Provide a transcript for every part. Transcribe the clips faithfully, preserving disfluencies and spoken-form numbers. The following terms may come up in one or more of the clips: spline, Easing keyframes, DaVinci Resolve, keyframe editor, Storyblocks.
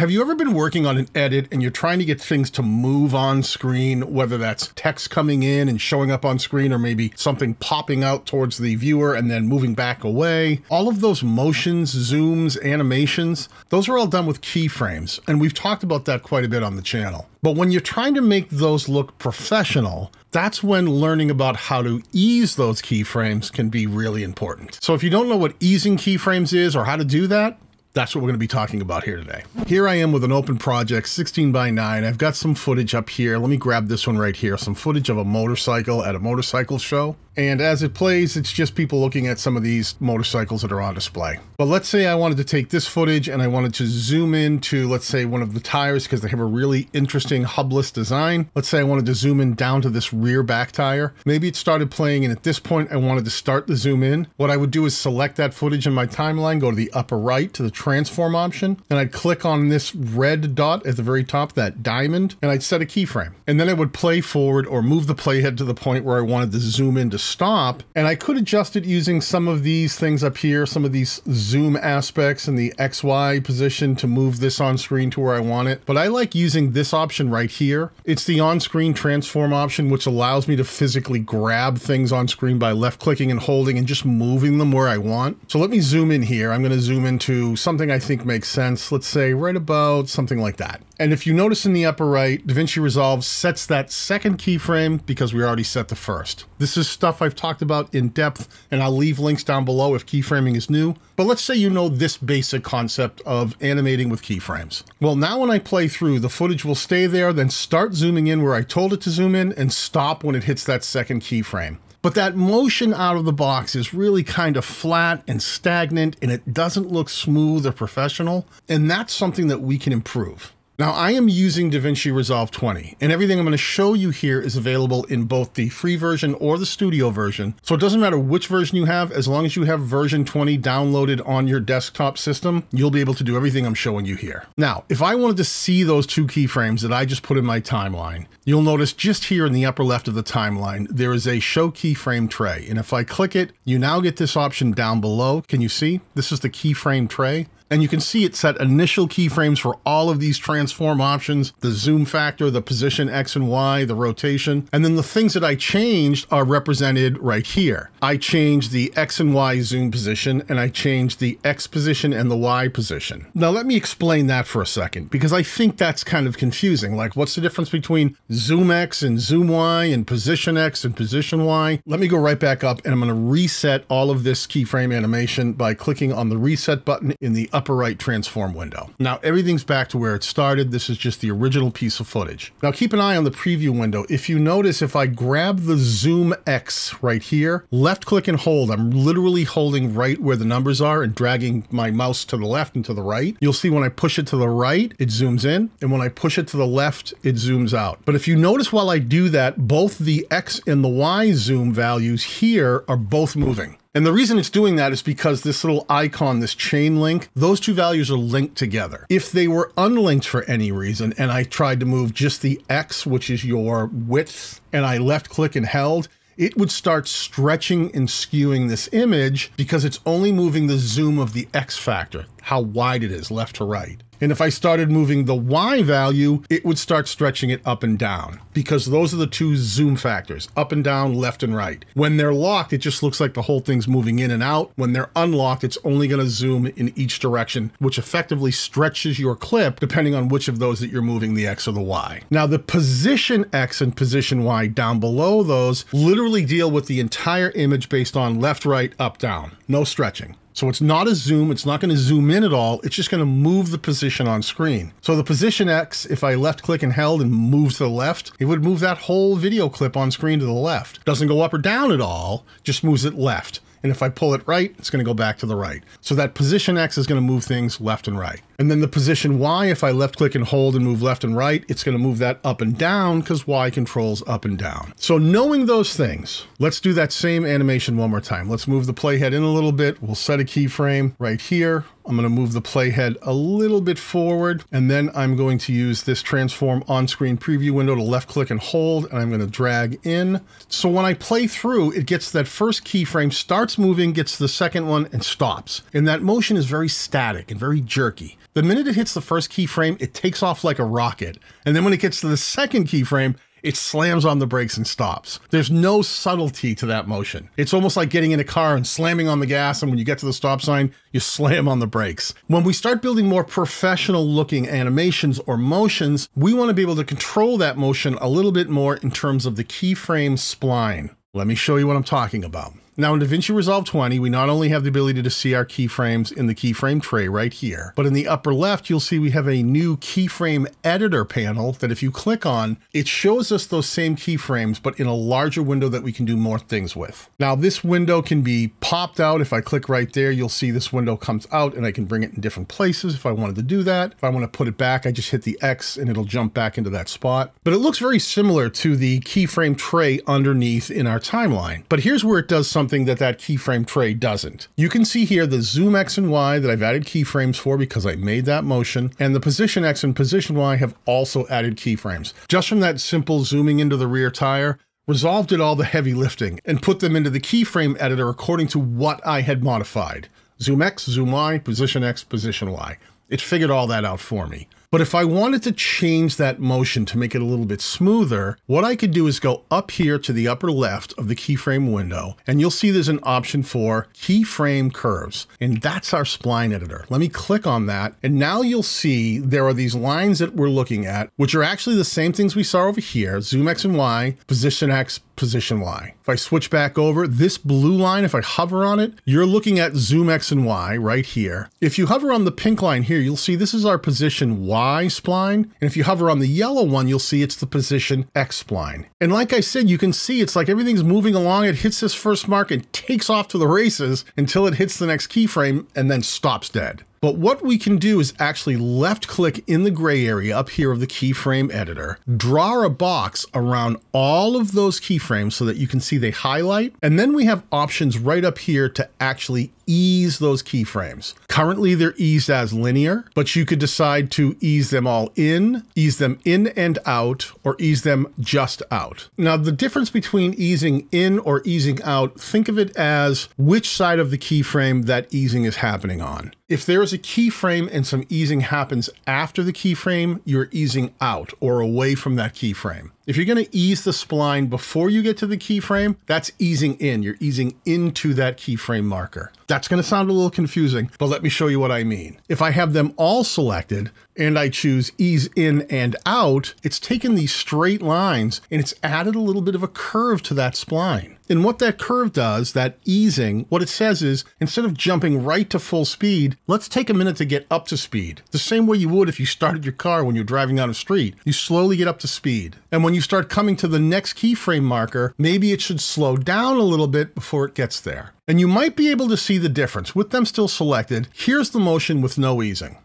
Have you ever been working on an edit and you're trying to get things to move on screen, whether that's text coming in and showing up on screen or maybe something popping out towards the viewer and then moving back away? All of those motions, zooms, animations, those are all done with keyframes. And we've talked about that quite a bit on the channel. But when you're trying to make those look professional, that's when learning about how to ease those keyframes can be really important. So if you don't know what easing keyframes is or how to do that, that's what we're going to be talking about here today. Here I am with an open project, sixteen by nine. I've got some footage up here. Let me grab this one right here. Some footage of a motorcycle at a motorcycle show. And as it plays, it's just people looking at some of these motorcycles that are on display. But let's say I wanted to take this footage and I wanted to zoom into, let's say, one of the tires because they have a really interesting hubless design. Let's say I wanted to zoom in down to this rear back tire. Maybe it started playing and at this point I wanted to start the zoom in. What I would do is select that footage in my timeline, go to the upper right to the transform option, and I'd click on this red dot at the very top, that diamond, and I'd set a keyframe. And then I would play forward or move the playhead to the point where I wanted to zoom in to stop. And I could adjust it using some of these things up here, some of these zoom aspects and the X Y position to move this on screen to where I want it. But I like using this option right here. It's the on-screen transform option, which allows me to physically grab things on screen by left clicking and holding and just moving them where I want. So let me zoom in here. I'm going to zoom into some something I think makes sense. Let's say right about something like that. And if you notice in the upper right, DaVinci Resolve sets that second keyframe because we already set the first. This is stuff I've talked about in depth, and I'll leave links down below if keyframing is new. But let's say you know this basic concept of animating with keyframes. Well, now when I play through, the footage will stay there, then start zooming in where I told it to zoom in and stop when it hits that second keyframe. But that motion out of the box is really kind of flat and stagnant, and it doesn't look smooth or professional. And that's something that we can improve. Now I am using DaVinci Resolve twenty, and everything I'm going to show you here is available in both the free version or the studio version. So it doesn't matter which version you have, as long as you have version twenty downloaded on your desktop system, you'll be able to do everything I'm showing you here. Now, if I wanted to see those two keyframes that I just put in my timeline, you'll notice just here in the upper left of the timeline, there is a show keyframe tray. And if I click it, you now get this option down below. Can you see? This is the keyframe tray. And you can see it set initial keyframes for all of these transform options, the zoom factor, the position X and Y, the rotation. And then the things that I changed are represented right here. I changed the X and Y zoom position, and I changed the X position and the Y position. Now let me explain that for a second, because I think that's kind of confusing. Like, what's the difference between zoom X and zoom Y and position X and position Y? Let me go right back up, and I'm gonna reset all of this keyframe animation by clicking on the reset button in the upper upper right transform window. Now everything's back to where it started. This is just the original piece of footage. Now keep an eye on the preview window. If you notice, if I grab the zoom X right here, left click and hold, I'm literally holding right where the numbers are and dragging my mouse to the left and to the right. You'll see when I push it to the right, it zooms in. And when I push it to the left, it zooms out. But if you notice while I do that, both the X and the Y zoom values here are both moving. And the reason it's doing that is because this little icon, this chain link, those two values are linked together. If they were unlinked for any reason, and I tried to move just the X, which is your width, and I left click and held, it would start stretching and skewing this image because it's only moving the zoom of the X factor, how wide it is left to right. And if I started moving the Y value, it would start stretching it up and down because those are the two zoom factors, up and down, left and right. When they're locked, it just looks like the whole thing's moving in and out. When they're unlocked, it's only gonna zoom in each direction, which effectively stretches your clip depending on which of those that you're moving, the X or the Y. Now the position X and position Y down below those literally deal with the entire image based on left, right, up, down, no stretching. So it's not a zoom, it's not gonna zoom in at all, it's just gonna move the position on screen. So the position X, if I left click and held and moved to the left, it would move that whole video clip on screen to the left. Doesn't go up or down at all, just moves it left. And if I pull it right, it's gonna go back to the right. So that position X is gonna move things left and right. And then the position Y, if I left click and hold and move left and right, it's gonna move that up and down because Y controls up and down. So knowing those things, let's do that same animation one more time. Let's move the playhead in a little bit. We'll set a keyframe right here. I'm gonna move the playhead a little bit forward, and then I'm going to use this transform on-screen preview window to left click and hold, and I'm gonna drag in. So when I play through, it gets that first keyframe, starts moving, gets the second one, and stops. And that motion is very static and very jerky. The minute it hits the first keyframe, it takes off like a rocket. And then when it gets to the second keyframe, it slams on the brakes and stops. There's no subtlety to that motion. It's almost like getting in a car and slamming on the gas, and when you get to the stop sign, you slam on the brakes. When we start building more professional looking animations or motions, we want to be able to control that motion a little bit more in terms of the keyframe spline. Let me show you what I'm talking about. Now in DaVinci Resolve twenty, we not only have the ability to see our keyframes in the keyframe tray right here, but in the upper left, you'll see we have a new keyframe editor panel that if you click on, it shows us those same keyframes, but in a larger window that we can do more things with. Now this window can be popped out. If I click right there, you'll see this window comes out and I can bring it in different places if I wanted to do that. If I want to put it back, I just hit the X and it'll jump back into that spot. But it looks very similar to the keyframe tray underneath in our timeline. But here's where it does something that that keyframe tray doesn't. You can see here the zoom X and Y that I've added keyframes for because I made that motion, and the position X and position Y have also added keyframes. Just from that simple zooming into the rear tire, Resolve did all the heavy lifting and put them into the keyframe editor according to what I had modified. Zoom X, zoom Y, position X, position Y. It figured all that out for me. But if I wanted to change that motion to make it a little bit smoother, what I could do is go up here to the upper left of the keyframe window, and you'll see there's an option for keyframe curves, and that's our spline editor. Let me click on that, and now you'll see there are these lines that we're looking at, which are actually the same things we saw over here, zoom X and Y, position X, position Y. If I switch back over, this blue line, if I hover on it, you're looking at zoom X and Y right here. If you hover on the pink line here, you'll see this is our position Y spline, and if you hover on the yellow one, you'll see it's the position X spline. And like I said, you can see it's like everything's moving along. It hits this first mark and takes off to the races until it hits the next keyframe and then stops dead. But what we can do is actually left click in the gray area up here of the keyframe editor, draw a box around all of those keyframes so that you can see they highlight. And then we have options right up here to actually ease those keyframes. Currently they're eased as linear, but you could decide to ease them all in, ease them in and out, or ease them just out. Now the difference between easing in or easing out, think of it as which side of the keyframe that easing is happening on. If there is a keyframe and some easing happens after the keyframe, you're easing out or away from that keyframe. If you're going to ease the spline before you get to the keyframe, that's easing in. You're easing into that keyframe marker. That's going to sound a little confusing, but let me show you what I mean. If I have them all selected and I choose ease in and out, it's taken these straight lines and it's added a little bit of a curve to that spline. And what that curve does, that easing, what it says is, instead of jumping right to full speed, let's take a minute to get up to speed. The same way you would if you started your car when you're driving down a street. You slowly get up to speed. And when you start coming to the next keyframe marker, maybe it should slow down a little bit before it gets there. And you might be able to see the difference. With them still selected, here's the motion with no easing.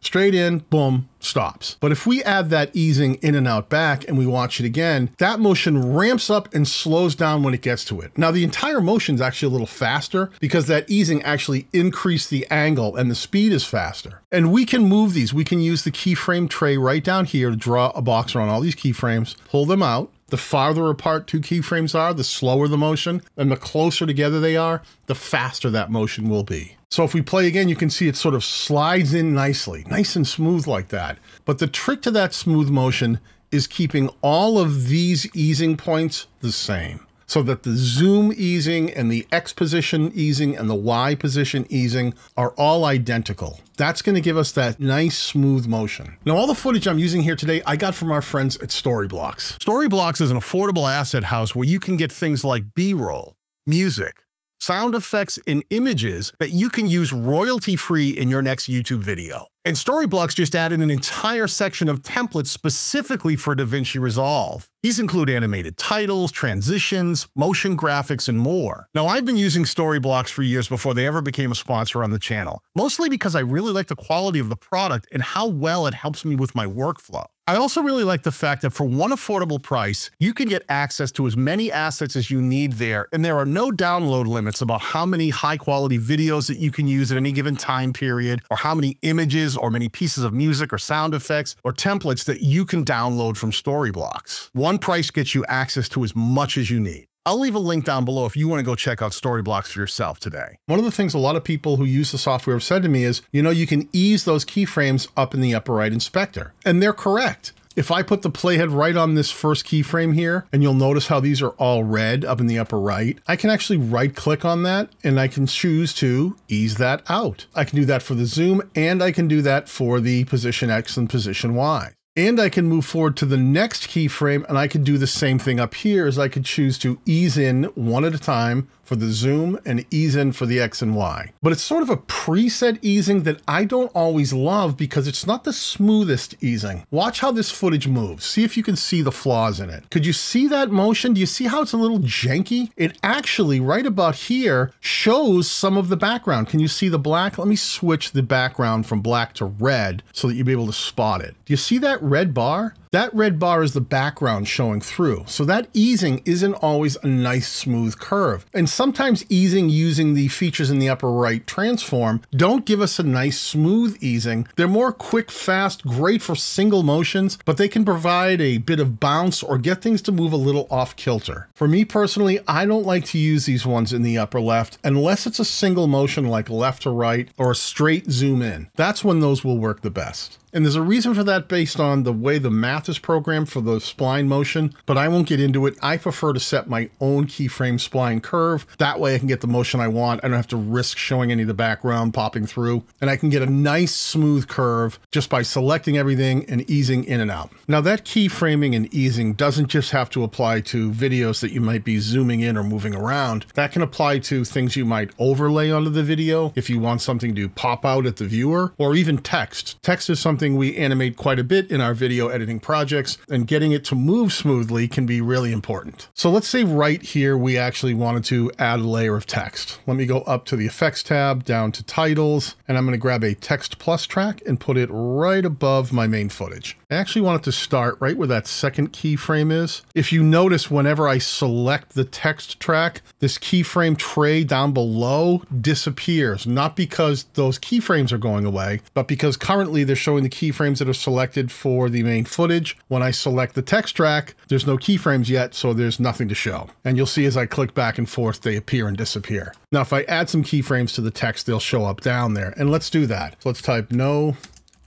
Straight in, boom, stops. But if we add that easing in and out back and we watch it again, that motion ramps up and slows down when it gets to it. Now the entire motion is actually a little faster because that easing actually increased the angle and the speed is faster. And we can move these. We can use the keyframe tray right down here to draw a box around all these keyframes, pull them out. The farther apart two keyframes are, the slower the motion, and the closer together they are, the faster that motion will be. So if we play again, you can see it sort of slides in nicely, nice and smooth like that. But the trick to that smooth motion is keeping all of these easing points the same, so that the zoom easing and the X position easing and the Y position easing are all identical. That's going to give us that nice smooth motion. Now all the footage I'm using here today I got from our friends at Storyblocks. Storyblocks is an affordable asset house where you can get things like B-roll, music, sound effects, and images that you can use royalty-free in your next YouTube video. And Storyblocks just added an entire section of templates specifically for DaVinci Resolve. These include animated titles, transitions, motion graphics, and more. Now, I've been using Storyblocks for years before they ever became a sponsor on the channel, mostly because I really like the quality of the product and how well it helps me with my workflow. I also really like the fact that for one affordable price, you can get access to as many assets as you need there, and there are no download limits about how many high-quality videos that you can use at any given time period, or how many images or many pieces of music or sound effects or templates that you can download from Storyblocks. One price gets you access to as much as you need. I'll leave a link down below if you want to go check out Storyblocks for yourself today. One of the things a lot of people who use the software have said to me is, you know, you can ease those keyframes up in the upper right inspector. And they're correct. If I put the playhead right on this first keyframe here, and you'll notice how these are all red up in the upper right, I can actually right click on that and I can choose to ease that out. I can do that for the zoom, and I can do that for the position X and position Y. And I can move forward to the next keyframe, and I can do the same thing up here, as I could choose to ease in one at a time for the zoom and ease in for the X and Y. But it's sort of a preset easing that I don't always love because it's not the smoothest easing. Watch how this footage moves. See if you can see the flaws in it. Could you see that motion? Do you see how it's a little janky? It actually, right about here, shows some of the background. Can you see the black? Let me switch the background from black to red so that you'll be able to spot it. Do you see that red bar? That red bar is the background showing through. So that easing isn't always a nice smooth curve. And sometimes easing using the features in the upper right transform don't give us a nice smooth easing. They're more quick, fast, great for single motions, but they can provide a bit of bounce or get things to move a little off kilter. For me personally, I don't like to use these ones in the upper left unless it's a single motion like left to right or a straight zoom in. That's when those will work the best. And there's a reason for that based on the way the math is programmed for the spline motion, but I won't get into it. I prefer to set my own keyframe spline curve. That way I can get the motion I want. I don't have to risk showing any of the background popping through, and I can get a nice smooth curve just by selecting everything and easing in and out. Now that keyframing and easing doesn't just have to apply to videos that you might be zooming in or moving around. That can apply to things you might overlay onto the video if you want something to pop out at the viewer, or even text. Text is something we animate quite a bit in our video editing projects, and getting it to move smoothly can be really important. So let's say right here we actually wanted to add a layer of text. Let me go up to the effects tab, down to titles, and I'm going to grab a text plus track and put it right above my main footage. I actually want it to start right where that second keyframe is. If you notice, whenever I select the text track, this keyframe tray down below disappears, not because those keyframes are going away, but because currently they're showing the keyframes that are selected for the main footage. When I select the text track, there's no keyframes yet, so there's nothing to show. And you'll see as I click back and forth, they appear and disappear. Now, if I add some keyframes to the text, they'll show up down there. And let's do that. So let's type no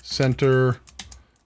center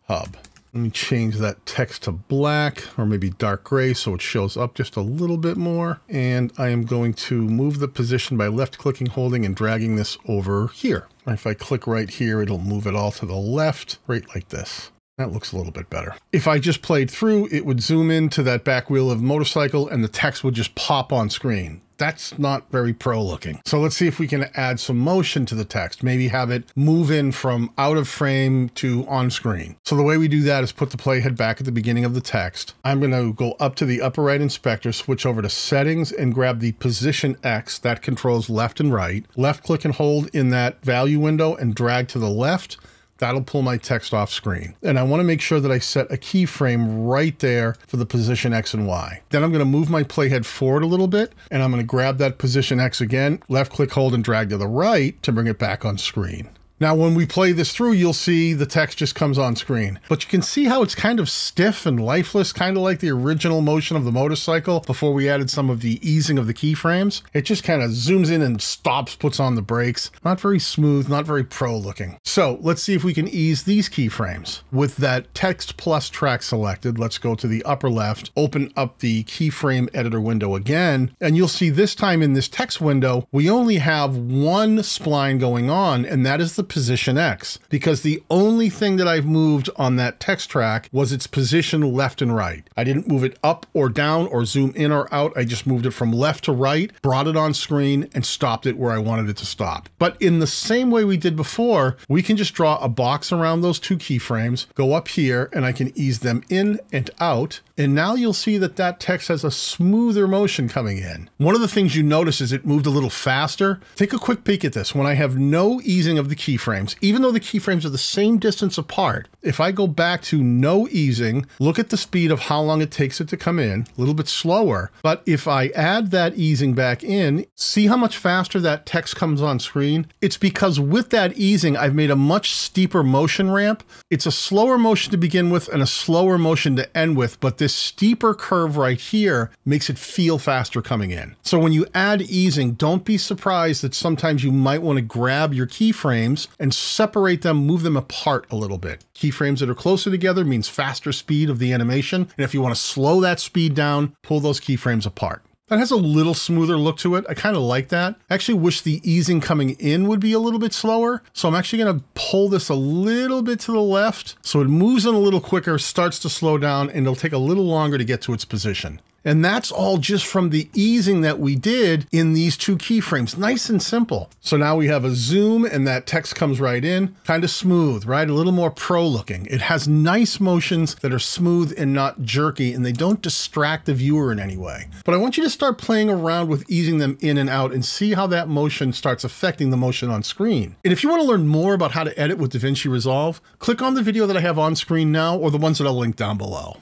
hub. Let me change that text to black or maybe dark gray so it shows up just a little bit more. And I am going to move the position by left clicking, holding, and dragging this over here. If I click right here, it'll move it all to the left, right like this. That looks a little bit better. If I just played through, it would zoom into that back wheel of motorcycle and the text would just pop on screen. That's not very pro looking. So let's see if we can add some motion to the text, maybe have it move in from out of frame to on screen. So the way we do that is put the playhead back at the beginning of the text. I'm going to go up to the upper right inspector, switch over to settings, and grab the position X that controls left and right. Left click and hold in that value window and drag to the left. That'll pull my text off screen. And I wanna make sure that I set a keyframe right there for the position X and Y. Then I'm gonna move my playhead forward a little bit, and I'm gonna grab that position X again, left click, hold, and drag to the right to bring it back on screen. Now, when we play this through, you'll see the text just comes on screen, but you can see how it's kind of stiff and lifeless, kind of like the original motion of the motorcycle before we added some of the easing of the keyframes. It just kind of zooms in and stops, puts on the brakes. Not very smooth, not very pro looking. So let's see if we can ease these keyframes. With that text plus track selected, let's go to the upper left, open up the keyframe editor window again, and you'll see this time in this text window, we only have one spline going on, and that is the position X, because the only thing that I've moved on that text track was its position left and right. I didn't move it up or down or zoom in or out. I just moved it from left to right, brought it on screen, and stopped it where I wanted it to stop. But in the same way we did before, we can just draw a box around those two keyframes, go up here, and I can ease them in and out. And now you'll see that that text has a smoother motion coming in. One of the things you notice is it moved a little faster. Take a quick peek at this. When I have no easing of the keyframes, even though the keyframes are the same distance apart, if I go back to no easing, look at the speed of how long it takes it to come in, a little bit slower. But if I add that easing back in, see how much faster that text comes on screen? It's because with that easing, I've made a much steeper motion ramp. It's a slower motion to begin with and a slower motion to end with, but this this steeper curve right here makes it feel faster coming in. So when you add easing, don't be surprised that sometimes you might want to grab your keyframes and separate them, move them apart a little bit. Keyframes that are closer together means faster speed of the animation. And if you want to slow that speed down, pull those keyframes apart. That has a little smoother look to it. I kind of like that. I actually wish the easing coming in would be a little bit slower. So I'm actually going to pull this a little bit to the left. So it moves in a little quicker, starts to slow down, and it'll take a little longer to get to its position. And that's all just from the easing that we did in these two keyframes. Nice and simple. So now we have a zoom and that text comes right in. Kind of smooth, right? A little more pro looking. It has nice motions that are smooth and not jerky, and they don't distract the viewer in any way. But I want you to start playing around with easing them in and out and see how that motion starts affecting the motion on screen. And if you want to learn more about how to edit with DaVinci Resolve, click on the video that I have on screen now or the ones that I'll link down below.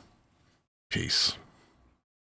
Peace.